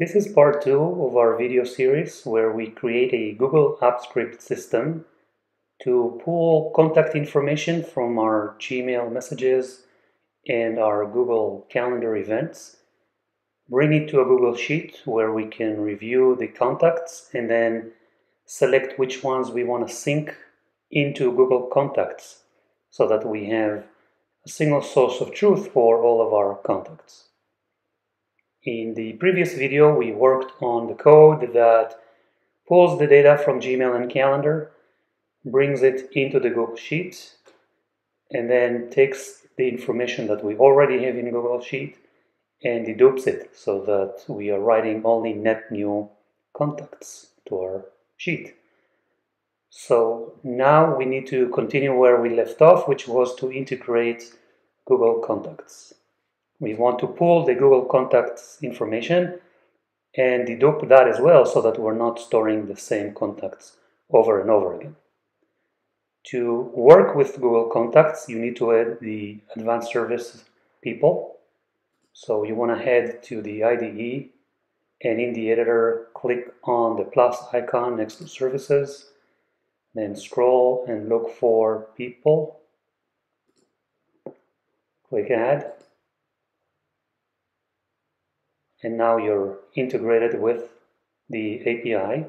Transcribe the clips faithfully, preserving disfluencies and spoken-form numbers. This is part two of our video series where we create a Google Apps Script system to pull contact information from our Gmail messages and our Google Calendar events, bring it to a Google Sheet where we can review the contacts and then select which ones we want to sync into Google Contacts so that we have a single source of truth for all of our contacts. In the previous video, we worked on the code that pulls the data from Gmail and Calendar, brings it into the Google Sheet, and then takes the information that we already have in Google Sheet and dedupes it so that we are writing only net new contacts to our sheet. So now we need to continue where we left off, which was to integrate Google Contacts. We want to pull the Google Contacts information and dedupe that as well so that we're not storing the same contacts over and over again. To work with Google Contacts, you need to add the Advanced Services people. So you want to head to the I D E and in the editor click on the plus icon next to Services, then scroll and look for People, click Add. And now you're integrated with the A P I.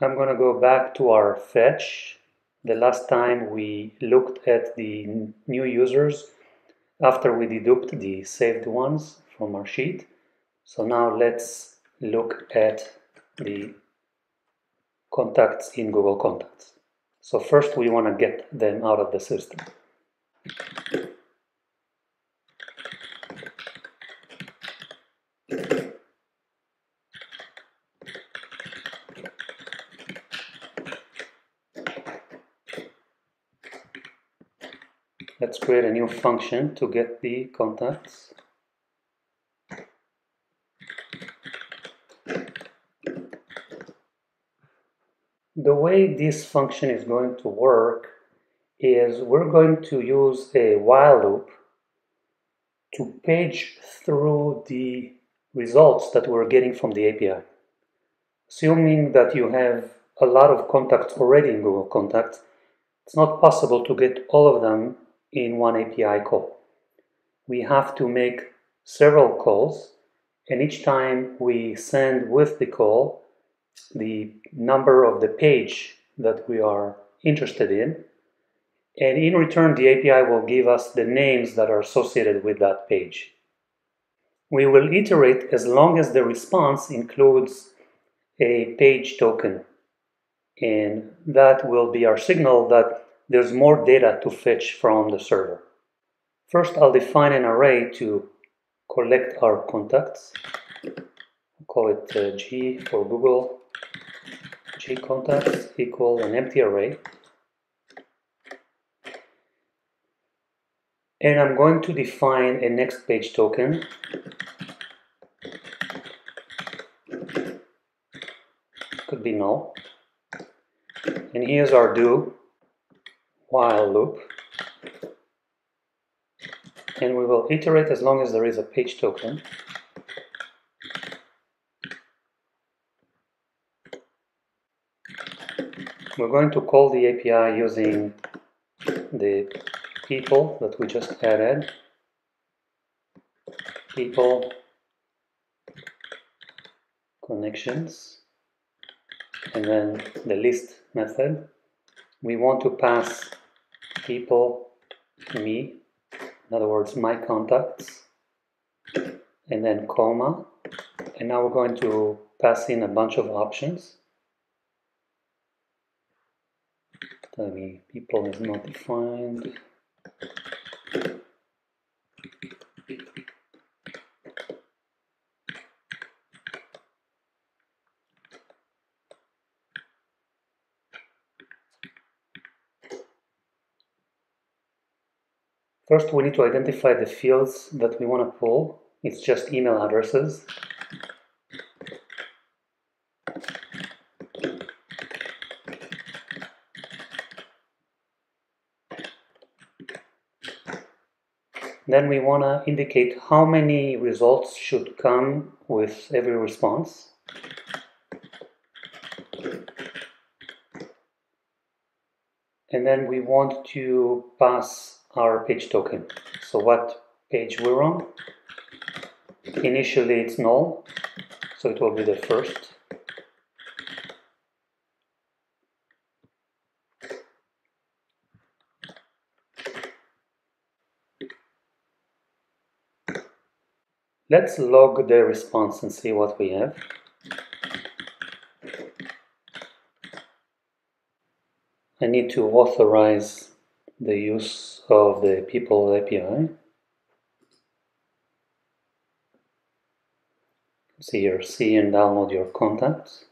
I'm going to go back to our fetch. The last time we looked at the new users after we deduped the saved ones from our sheet. So now let's look at the contacts in Google Contacts. So first we want to get them out of the system. Let's create a new function to get the contacts. The way this function is going to work is we're going to use a while loop to page through the results that we're getting from the A P I. Assuming that you have a lot of contacts already in Google Contacts, it's not possible to get all of them in one A P I call. We have to make several calls, and each time we send with the call the number of the page that we are interested in, and in return the A P I will give us the names that are associated with that page. We will iterate as long as the response includes a page token, and that will be our signal that there's more data to fetch from the server. First, I'll define an array to collect our contacts. I'll call it uh, G for Google. G contacts equal an empty array. And I'm going to define a next page token. Could be null. And here's our do while loop, and we will iterate as long as there is a page token. We're going to call the A P I using the people that we just added, people connections, and then the list method. We want to pass people me, in other words my contacts, and then comma, and now we're going to pass in a bunch of options. Tell me people is not defined. First, we need to identify the fields that we want to pull. It's just email addresses. Then we want to indicate how many results should come with every response. And then we want to pass our page token. So what page we're on. Initially it's null, so it will be the first. Let's log the response and see what we have. I need to authorize the use of the People A P I. See here, see and download your contacts.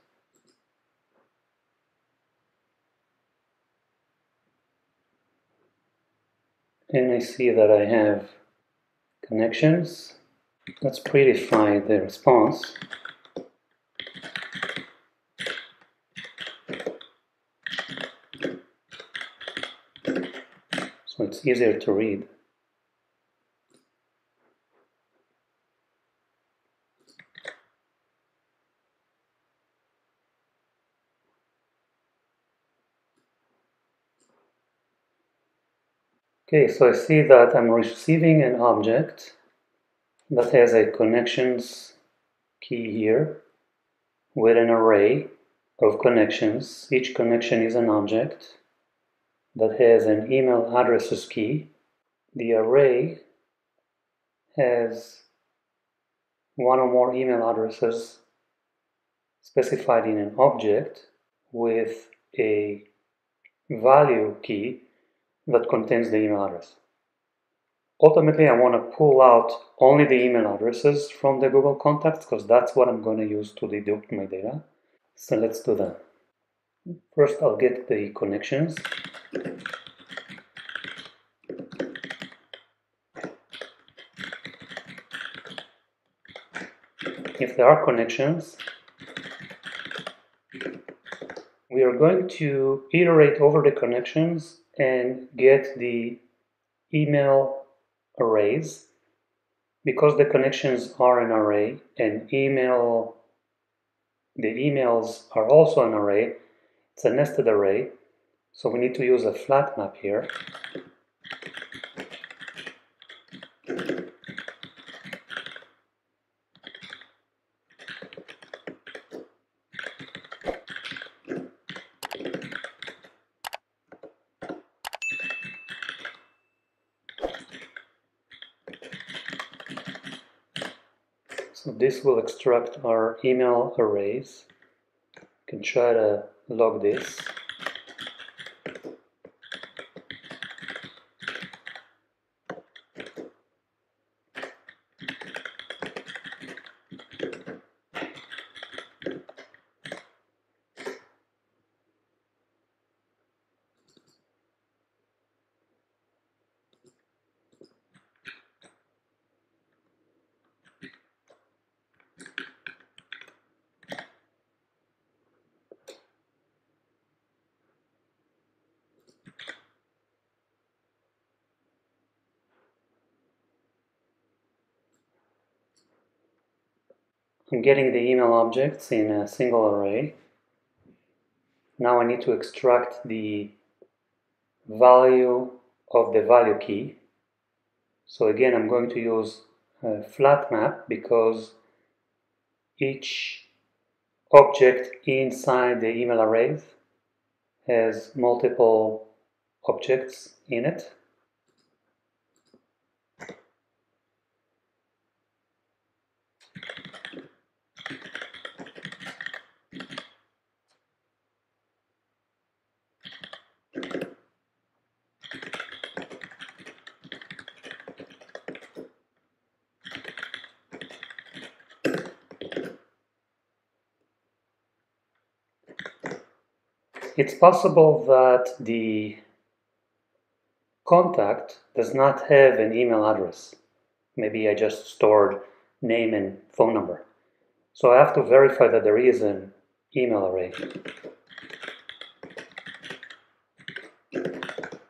And I see that I have connections. Let's predefine the response. So it's easier to read. Okay, so I see that I'm receiving an object that has a connections key here with an array of connections. Each connection is an object that has an email addresses key. The array has one or more email addresses specified in an object with a value key that contains the email address. Ultimately, I want to pull out only the email addresses from the Google Contacts because that's what I'm going to use to deduct my data. So let's do that. First, I'll get the connections. If there are connections, we are going to iterate over the connections and get the email arrays, because the connections are an array and email the emails are also an array. It's a nested array, so we need to use a flat map here. This will extract our email arrays. You can try to log this. I'm getting the email objects in a single array. Now I need to extract the value of the value key. So again, I'm going to use a flat map because each object inside the email array has multiple objects in it. It's possible that the contact does not have an email address. Maybe I just stored name and phone number. So I have to verify that there is an email array.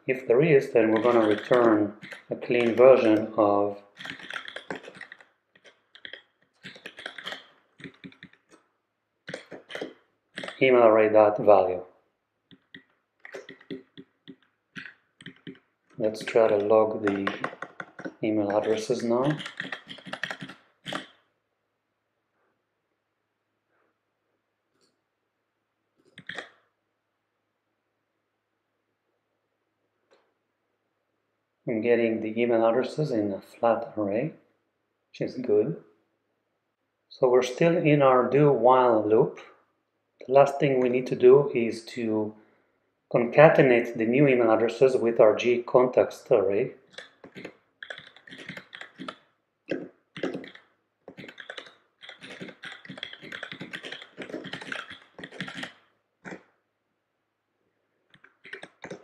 If there is, then we're going to return a clean version of email array dot value. Let's try to log the email addresses now. I'm getting the email addresses in a flat array, which is good. So we're still in our do while loop. The last thing we need to do is to concatenate the new email addresses with our G contacts array.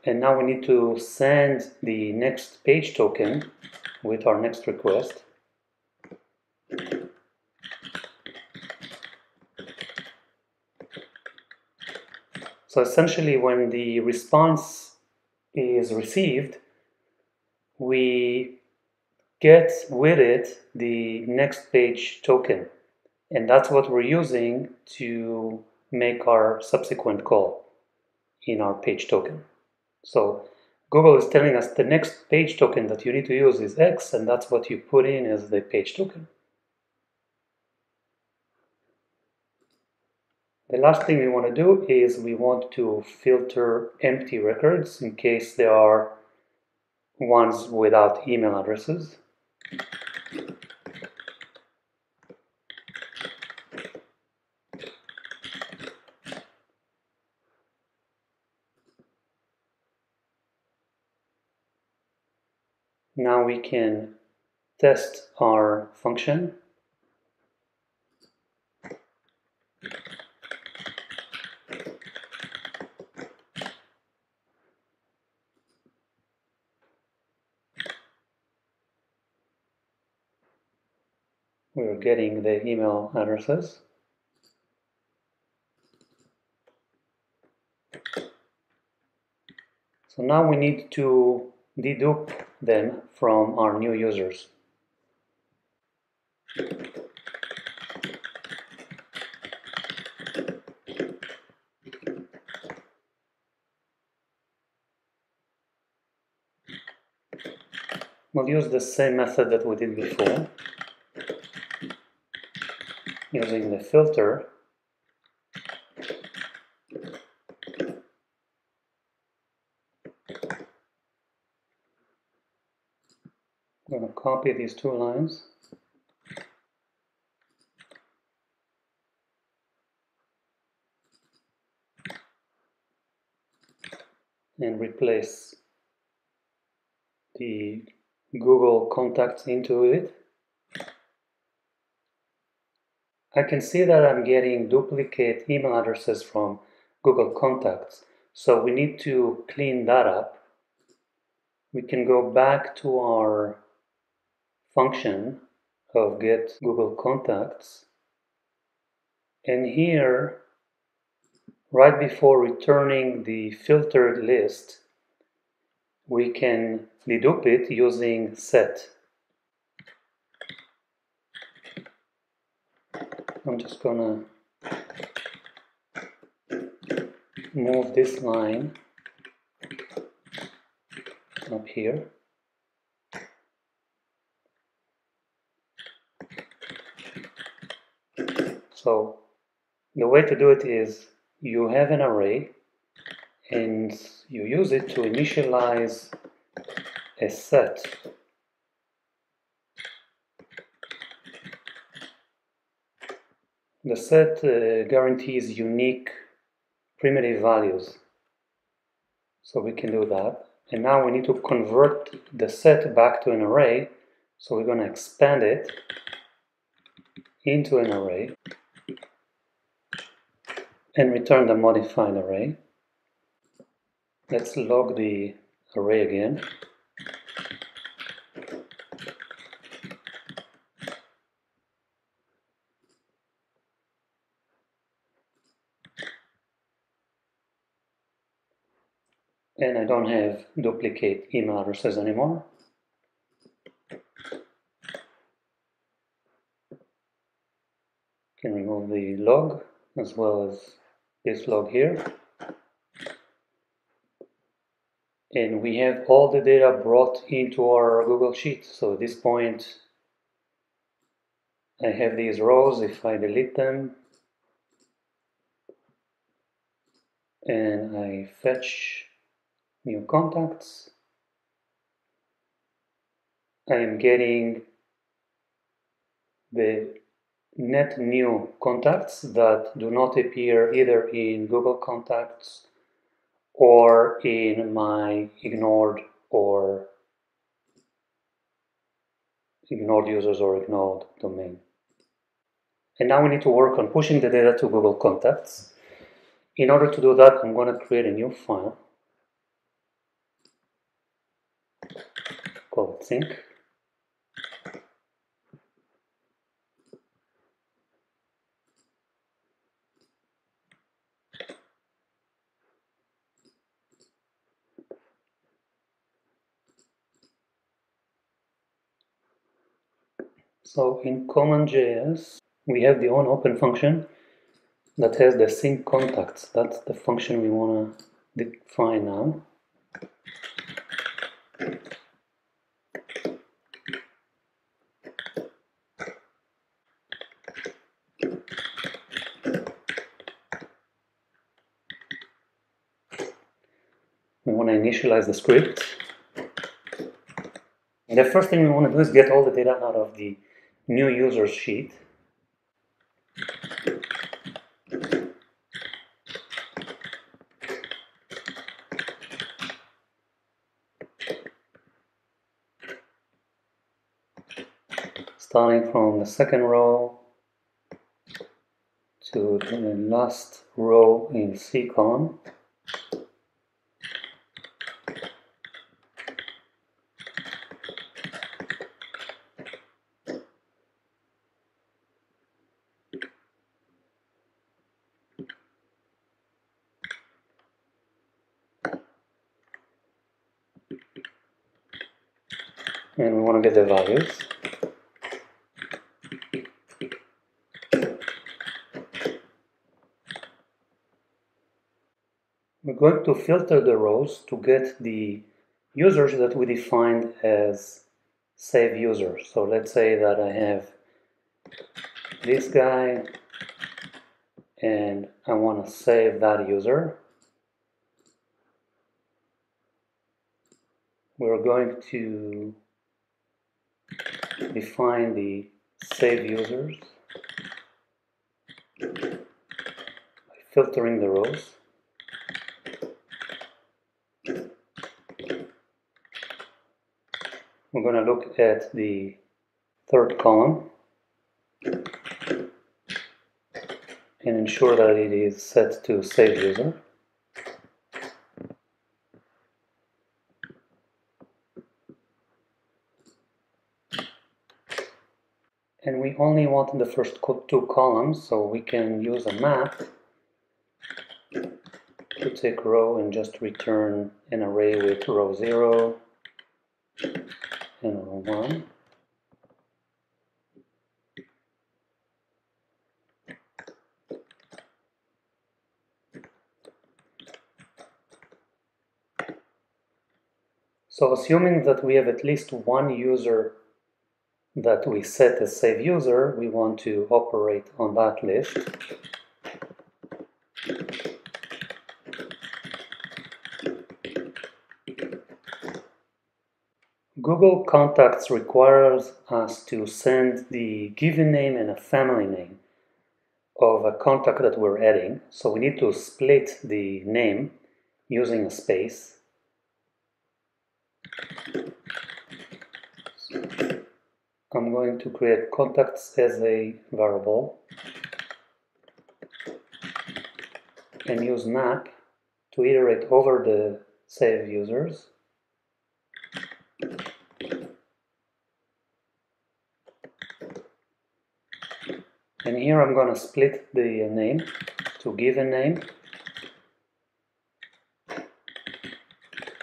And now we need to send the next page token with our next request. So essentially, when the response is received, we get with it the next page token. And that's what we're using to make our subsequent call in our page token. So Google is telling us the next page token that you need to use is X, and that's what you put in as the page token. The last thing we want to do is we want to filter empty records in case there are ones without email addresses. Now we can test our function. We're getting the email addresses. So now we need to dedupe them from our new users. We'll use the same method that we did before, using the filter. I'm going to copy these two lines. And replace the Google contacts into it. I can see that I'm getting duplicate email addresses from Google Contacts, so we need to clean that up. We can go back to our function of get Google Contacts, and here, right before returning the filtered list, we can dedupe it using set. I'm just gonna move this line up here. So the way to do it is you have an array and you use it to initialize a set. The set uh, guarantees unique primitive values. So we can do that. And now we need to convert the set back to an array. So we're going to expand it into an array and return the modified array. Let's log the array again. And I don't have duplicate email addresses anymore. can remove the log as well as this log here. And we have all the data brought into our Google Sheet. So at this point, I have these rows. If I delete them and I fetch new contacts, I am getting the net new contacts that do not appear either in Google Contacts or in my ignored or ignored users or ignored domain. And now we need to work on pushing the data to Google Contacts. In order to do that, I'm going to create a new file called sync. So in common.js, we have the onOpen function that has the sync contacts. That's the function we want to define now. We want to initialize the script. And the first thing we want to do is get all the data out of the new user sheet. Starting from the second row to the last row in C column. And we want to get the values. We're going to filter the rows to get the users that we defined as save users. So let's say that I have this guy and I want to save that user. We're going to define the save users by filtering the rows. We're going to look at the third column and ensure that it is set to save user. And we only want the first two columns, so we can use a map to take row and just return an array with row zero and row one. So assuming that we have at least one user that we set as save user, we want to operate on that list. Google Contacts requires us to send the given name and a family name of a contact that we're adding, so we need to split the name using a space. I'm going to create contacts as a variable and use map to iterate over the save users. And here I'm going to split the name to give a name,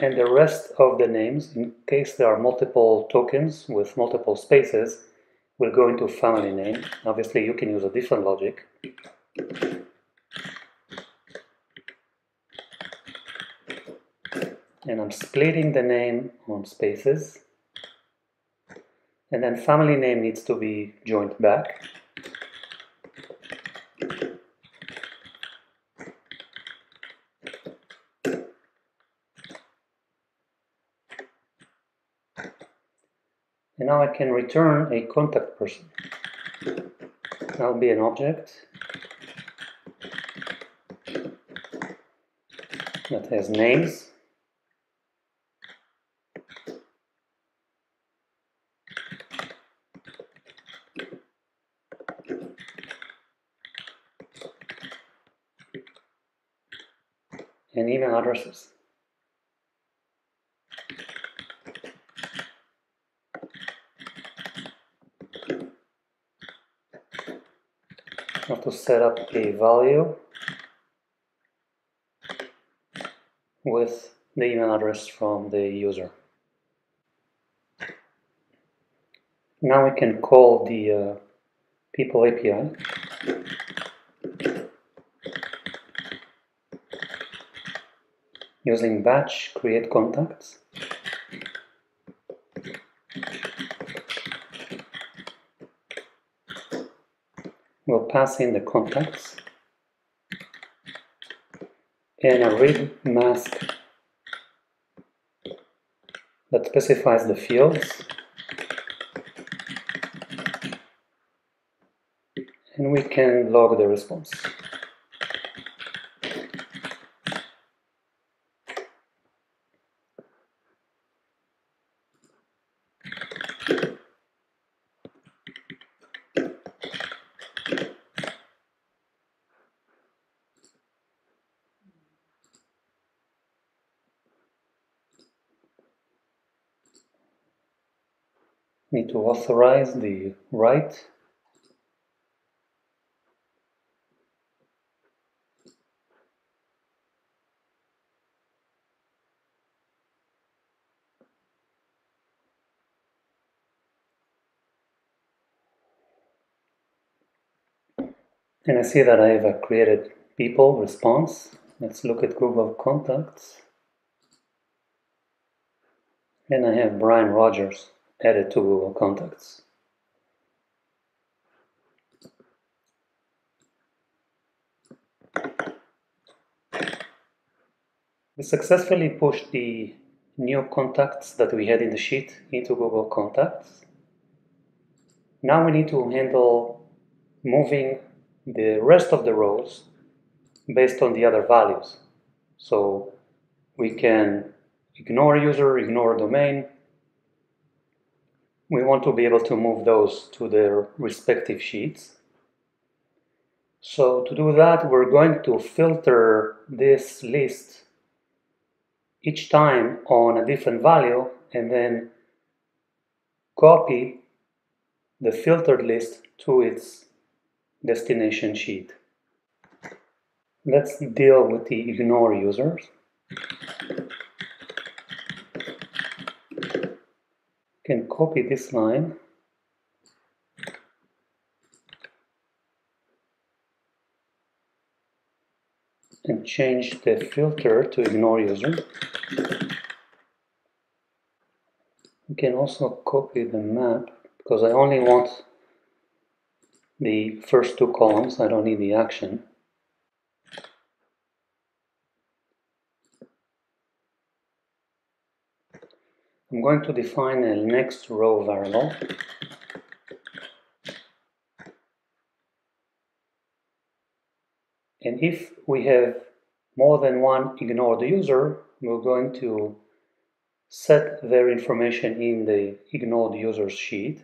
and the rest of the names, in case there are multiple tokens with multiple spaces, will go into family name. Obviously, you can use a different logic. And I'm splitting the name on spaces. And then family name needs to be joined back. And now I can return a contact person. That'll be an object that has names. And email addresses. I have to set up a value with the email address from the user. Now we can call the uh, People A P I. Using batch create contacts. We'll pass in the contacts and a read mask that specifies the fields, and we can log the response. Need to authorize the write. And I see that I have created people response. Let's look at Google Contacts. And I have Brian Rogers added to Google Contacts. We successfully pushed the new contacts that we had in the sheet into Google Contacts. Now we need to handle moving the rest of the rows based on the other values. So we can ignore user, ignore domain. We want to be able to move those to their respective sheets. So to do that, we're going to filter this list each time on a different value and then copy the filtered list to its destination sheet. Let's deal with the ignore users. Can copy this line and change the filter to ignore user. You can also copy the map because I only want the first two columns, I don't need the action. I'm going to define a next row variable and if we have more than one ignored user, we're going to set their information in the ignored users sheet.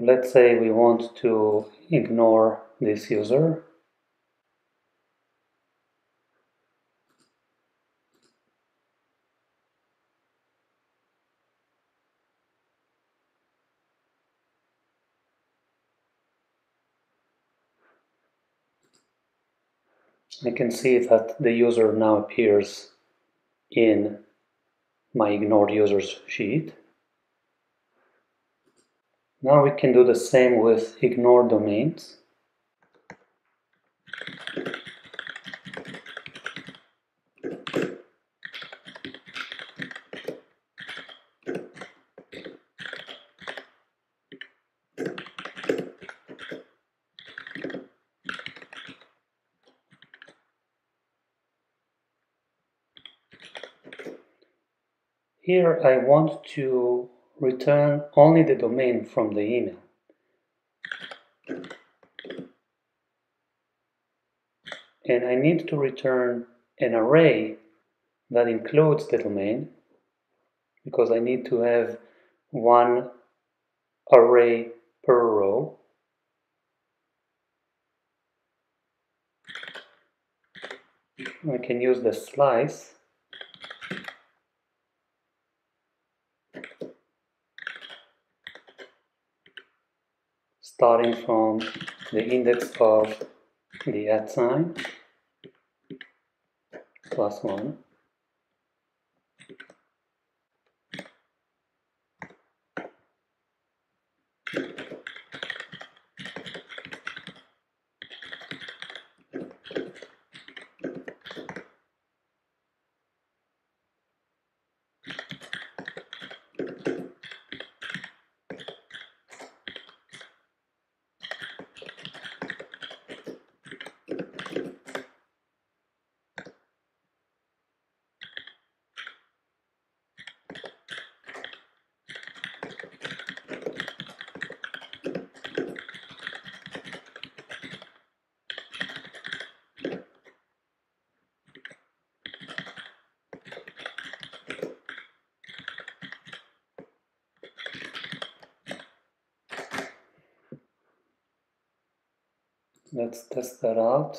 So let's say we want to ignore this user. I can see that the user now appears in my ignored users sheet. Now we can do the same with ignored domains. Here I want to return only the domain from the email. And I need to return an array that includes the domain, because I need to have one array per row. I can use the slice. Starting from the index of the at sign, plus one. Let's test that out.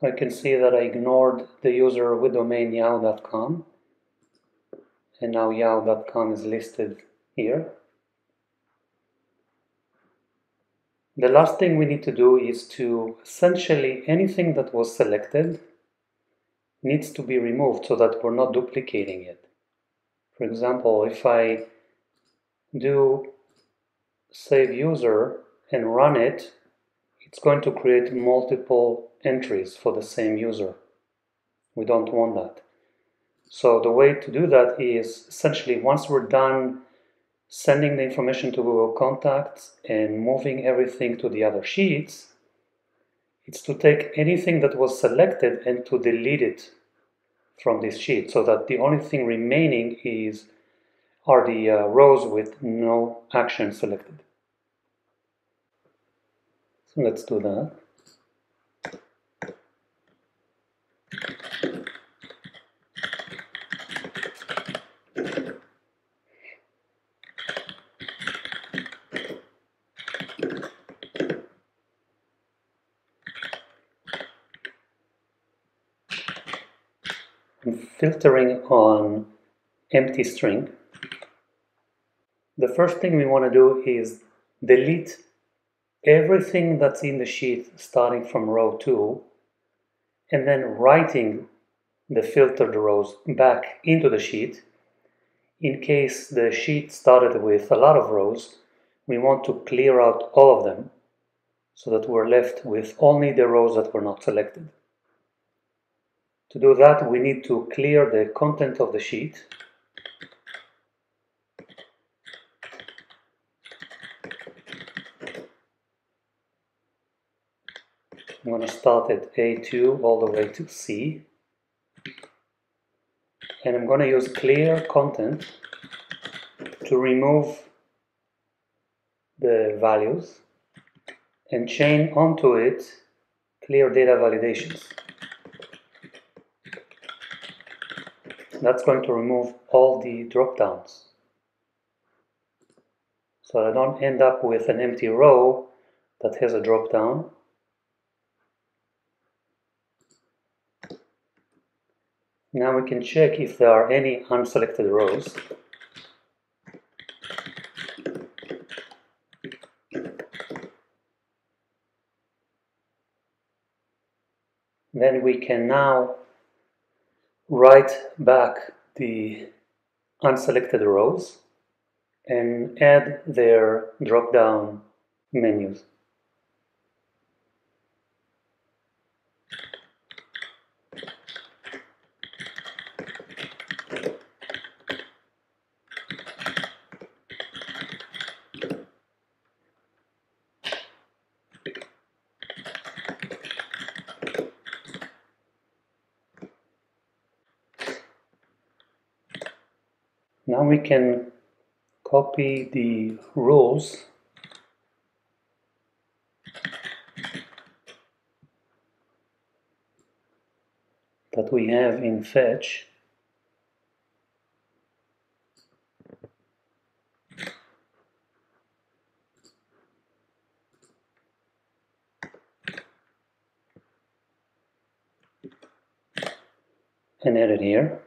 So I can see that I ignored the user with domain yahoo dot com, and now yahoo dot com is listed here. The last thing we need to do is to essentially anything that was selected needs to be removed so that we're not duplicating it. For example, if I do save user and run it, it's going to create multiple entries for the same user. We don't want that. So the way to do that is essentially once we're done sending the information to Google Contacts and moving everything to the other sheets, it's to take anything that was selected and to delete it from this sheet so that the only thing remaining is are the uh, rows with no action selected. So let's do that. I'm filtering on empty string. The first thing we want to do is delete everything that's in the sheet starting from row two, and then writing the filtered rows back into the sheet. In case the sheet started with a lot of rows, we want to clear out all of them so that we're left with only the rows that were not selected. To do that, we need to clear the content of the sheet. I'm going to start at A two all the way to C. And I'm going to use clear content to remove the values and chain onto it clear data validations. That's going to remove all the drop-downs, so I don't end up with an empty row that has a drop-down. Now we can check if there are any unselected rows. Then we can now write back the unselected rows and add their drop-down menus. Now we can copy the rules that we have in fetch and add it here.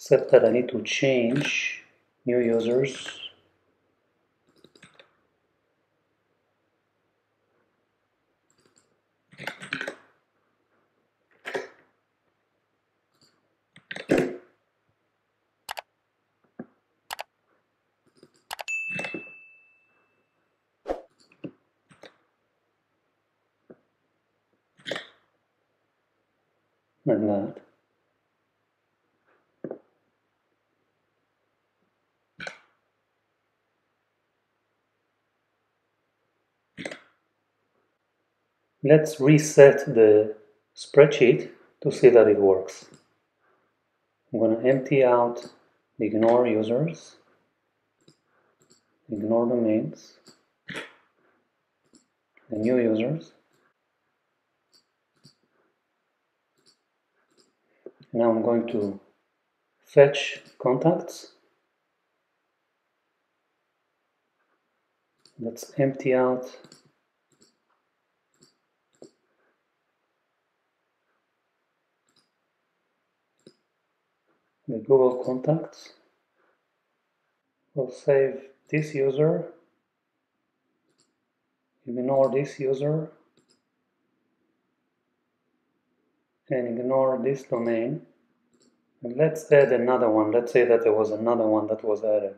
Except that I need to change new users like that. Let's reset the spreadsheet to see that it works. I'm going to empty out the ignore users, ignore domains, the new users. Now I'm going to fetch contacts. Let's empty out the Google Contacts. We'll save this user, ignore this user, and ignore this domain. And let's add another one. Let's say that there was another one that was added.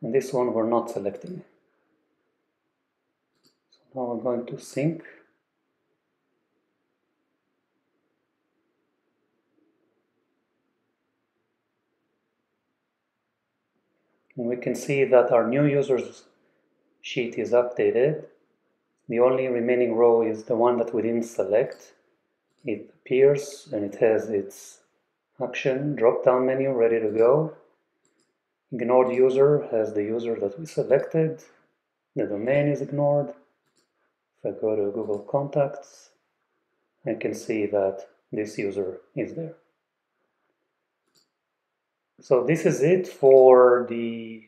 And this one we're not selecting. Now we're going to sync and we can see that our new users sheet is updated. The only remaining row is the one that we didn't select. It appears and it has its action drop-down menu ready to go. Ignored user has the user that we selected. The domain is ignored. If I go to Google Contacts, I can see that this user is there. So this is it for the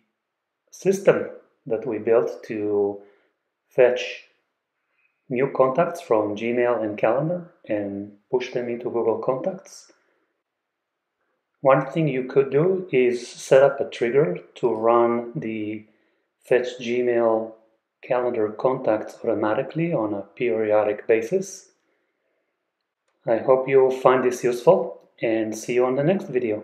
system that we built to fetch new contacts from Gmail and Calendar and push them into Google Contacts. One thing you could do is set up a trigger to run the fetch Gmail Calendar contacts automatically on a periodic basis. I hope you find this useful and see you on the next video.